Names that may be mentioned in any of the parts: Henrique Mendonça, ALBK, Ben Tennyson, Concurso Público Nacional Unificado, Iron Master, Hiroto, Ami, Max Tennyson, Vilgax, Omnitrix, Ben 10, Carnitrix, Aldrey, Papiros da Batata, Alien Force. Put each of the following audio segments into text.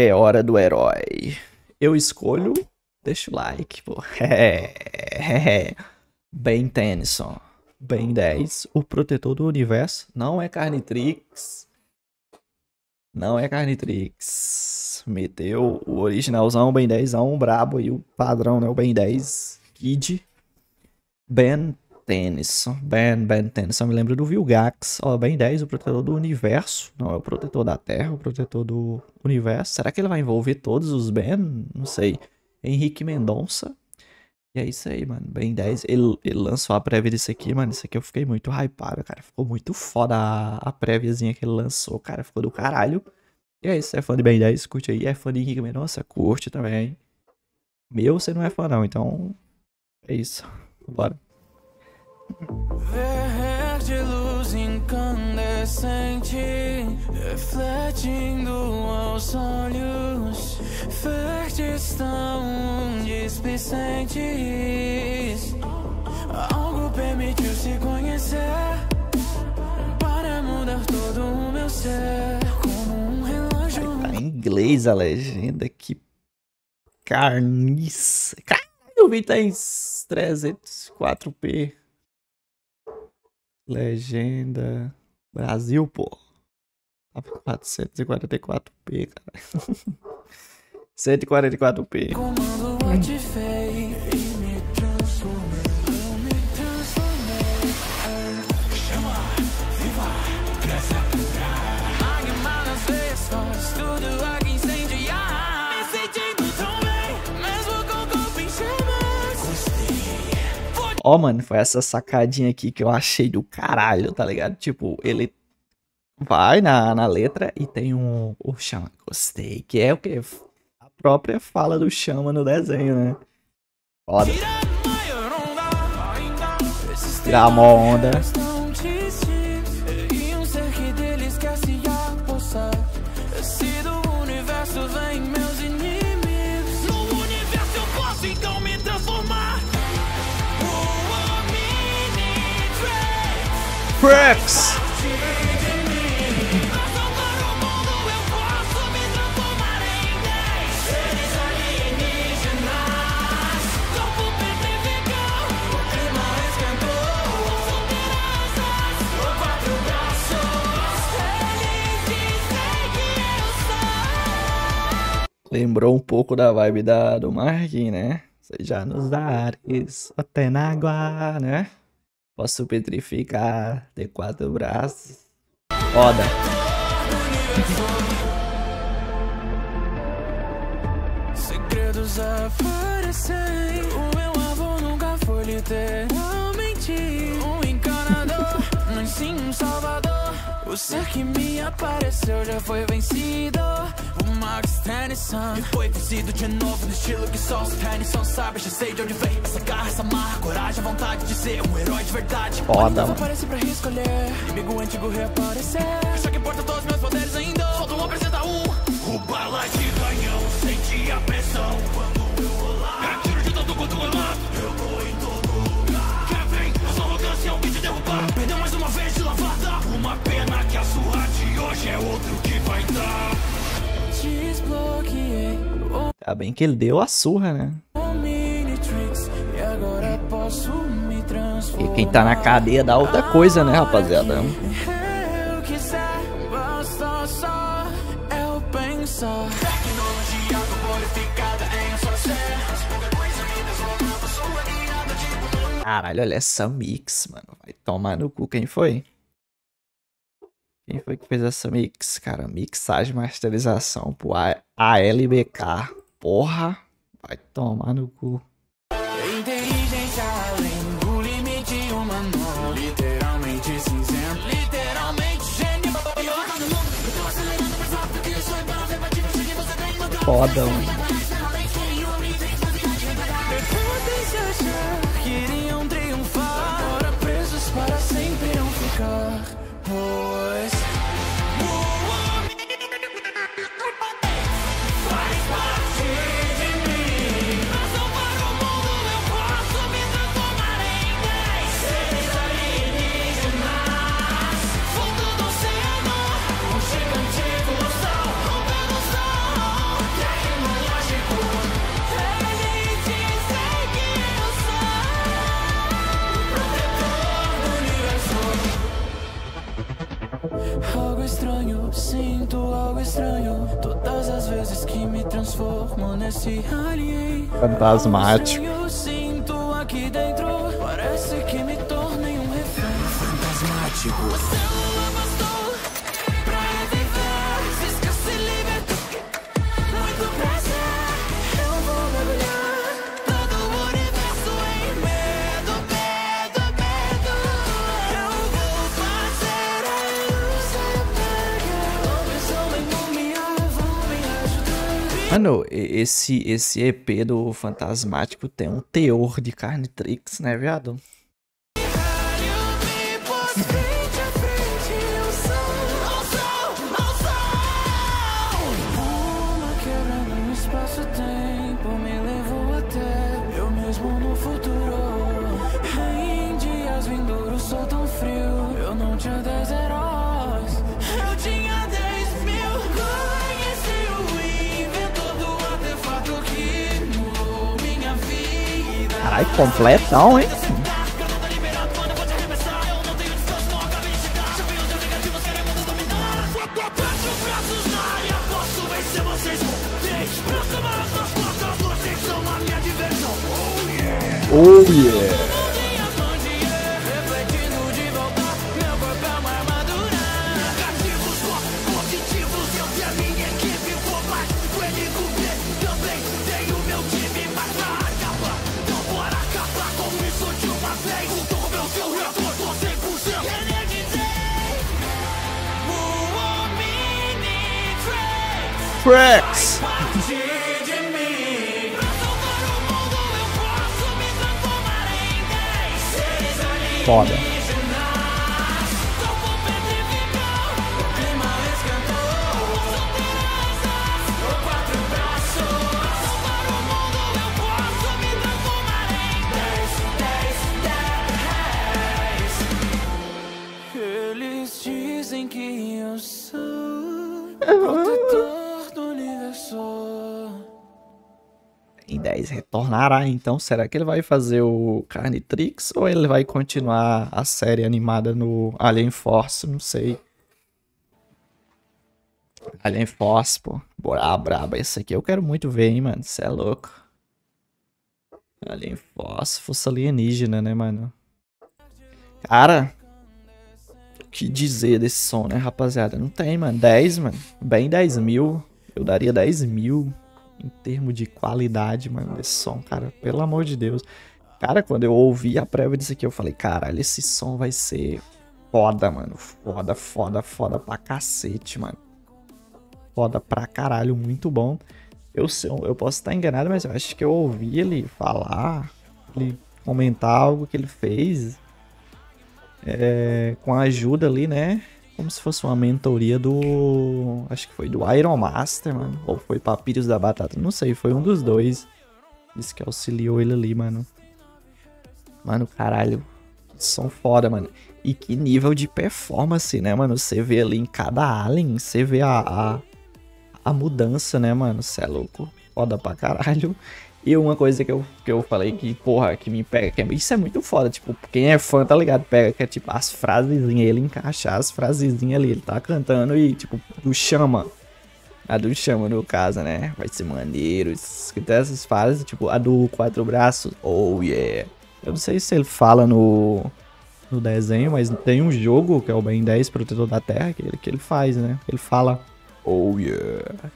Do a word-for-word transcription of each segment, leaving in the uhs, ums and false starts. É hora do herói. Eu escolho... Deixa o like, pô. É. Ben Tennyson. Ben dez. O protetor do universo. Não é Carnitrix. Não é Carnitrix. Meteu o originalzão, o Ben dez, um brabo aí, o padrão, né? O Ben dez. Kid. Ben Tennyson. Ben, Ben Tennyson. Me lembro do Vilgax. Ó, Ben dez, o protetor do universo. Não, é o protetor da Terra, o protetor do universo. Será que ele vai envolver todos os Ben? Não sei. Henrique Mendonça. E é isso aí, mano. Ben dez. Ele, ele lançou a prévia disso aqui, mano. Isso aqui eu fiquei muito hypado, cara. Ficou muito foda a, a préviazinha que ele lançou, cara. Ficou do caralho. E é isso. É fã de Ben dez? Curte aí. É fã de Henrique Mendonça? Curte também. Meu, você não é fã, não. Então, é isso. Bora. Verde luz incandescente, refletindo aos olhos, verdes tão displicentes. Algo permitiu se conhecer para mudar todo o meu ser. Como um relógio. Ai, tá em inglês a legenda, que carniça. Caralho, o vídeo tá em trezentos e quatro p. Legenda Brasil, pô. quatrocentos e quarenta e quatro p, cara. cento e quarenta e quatro p. Ó, oh, mano, foi essa sacadinha aqui que eu achei do caralho, tá ligado? Tipo, ele vai na, na letra e tem um... O Xamã, gostei, que é o que? A própria fala do Xamã no desenho, né? Foda. Tirar a mó onda. Pricks. Lembrou um pouco da vibe da, do Marquinhos, né? Seja nos ares, até na água, né? Posso petrificar de quatro braços. Foda. Segredos aparecem. O meu avô nunca foi literalmente um encanador, mas sim um salvador. O ser que me apareceu já foi vencido. O Max Tennyson. E foi vencido de novo no estilo que só os Tennyson sabe. Já sei de onde vem essa garra, essa marra, coragem, a vontade de ser um herói de verdade. Foda, mano. Aparece pra escolher. Inimigo antigo reaparecer. Só que importa todos meus poderes ainda. Falta um, apresenta um. O bala de canhão sente a pressão. Quando eu rolar, atiro de todo quanto eu mato. Eu vou em todo lugar. Quer vem, a sua arrogância é o que te derrubar. Perdeu mais uma vez de lavada. Uma pena que a sua de hoje é outro que vai dar. Tá bem que ele deu a surra, né? Omnitrix, e agora posso me transformar. E quem tá na cadeia dá outra coisa, né, rapaziada? Eu quiser, basta só eu pensar. Tecnologia glorificada em um só ser. Caralho, olha essa mix, mano. Vai tomar no cu, quem foi? Quem foi que fez essa mix, cara? Mixagem, masterização pro A L B K. Porra, vai tomar no cu. Inteligência além do limite humano. Literalmente cinzento. Literalmente gênio. Eu tô no mundo, eu tô acelerando mais rápido que eu sou. E para ver pra ti, pra seguir você tem uma foda, mano. coisas que me transformam nesse alien fantasmático. Eu sinto aqui dentro, parece que me tornei um refém fantasmático. Mano, esse, esse E P do Fantasmático tem um teor de Carnitrix, né, viado? Ai, completão, hein? Oh, yeah! Rex. Foda. Eles dizem que eu sou em dez retornará, então será que ele vai fazer o Carnitrix ou ele vai continuar a série animada no Alien Force? Não sei. Alien Force, pô. Bora, braba. Esse aqui eu quero muito ver, hein, mano. Cê é louco. Alien Force, força alienígena, né, mano? Cara, o que dizer desse som, né, rapaziada? Não tem, mano. dez, mano. Bem dez mil. Eu daria dez mil em termos de qualidade, mano, desse som, cara. Pelo amor de Deus. Cara, quando eu ouvi a prévia disso aqui, eu falei, caralho, esse som vai ser foda, mano. Foda, foda, foda pra cacete, mano. Foda pra caralho, muito bom. Eu, eu posso estar enganado, mas eu acho que eu ouvi ele falar, ele comentar algo que ele fez é, com a ajuda ali, né? Como se fosse uma mentoria do... Acho que foi do Iron Master, mano. Ou foi Papiros da Batata. Não sei, foi um dos dois. Disse que auxiliou ele ali, mano. Mano, caralho. Que som foda, mano. E que nível de performance, né, mano? Você vê ali em cada alien. Você vê a, a, a mudança, né, mano? Cê é louco. Foda pra caralho. E uma coisa que eu, que eu falei que, porra, que me pega, que é, isso é muito foda, tipo, quem é fã, tá ligado, pega, que é tipo, as frasezinhas, ele encaixar as frasezinhas ali, ele tá cantando e, tipo, do chama, a do chama no caso, né, vai ser maneiro, escutar essas frases, tipo, a do quatro braços, oh yeah, eu não sei se ele fala no, no desenho, mas tem um jogo, que é o Ben dez, Protetor da Terra, que ele, que ele faz, né, ele fala, oh yeah.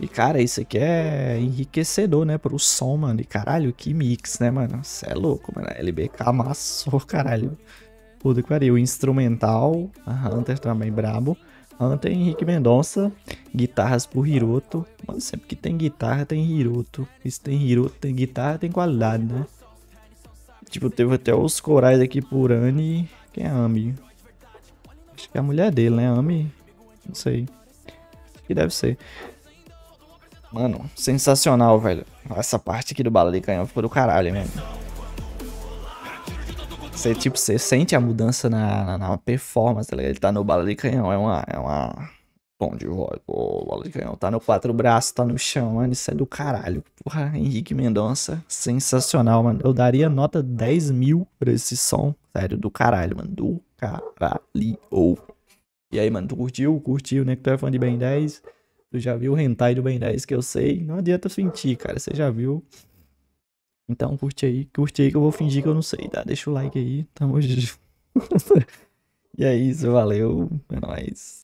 E, cara, isso aqui é enriquecedor, né, pro som, mano. E, caralho, que mix, né, mano? Cê é louco, mano. A L B K amassou, caralho. Puta que pariu. O instrumental, a Hunter também brabo. Hunter e Henrique Mendonça. Guitarras pro Hiroto. Mano, sempre que tem guitarra, tem Hiroto. Isso tem Hiroto, tem guitarra, tem qualidade, né? Tipo, teve até os corais aqui por Ani. Quem é Ami? Acho que é a mulher dele, né? Ami? Não sei. Acho que deve ser. Mano, sensacional, velho. Essa parte aqui do bala de canhão ficou do caralho mesmo. Você, tipo, você sente a mudança na, na, na performance, tá ligado? Ele tá no bala de canhão, é uma... É uma... Bom de voz, pô, bala de canhão. Tá no quatro braços, tá no chão, mano. Isso é do caralho. Porra, Henrique Mendonça, sensacional, mano. Eu daria nota dez mil pra esse som. Sério, do caralho, mano. Do caralho. E aí, mano, tu curtiu? Curtiu, né? Que tu é fã de Ben dez... Tu já viu o hentai do Ben dez que eu sei. Não adianta fingir, cara. Você já viu. Então curte aí. Curte aí que eu vou fingir que eu não sei, tá? Deixa o like aí. Tamo junto. E é isso. Valeu. É nóis.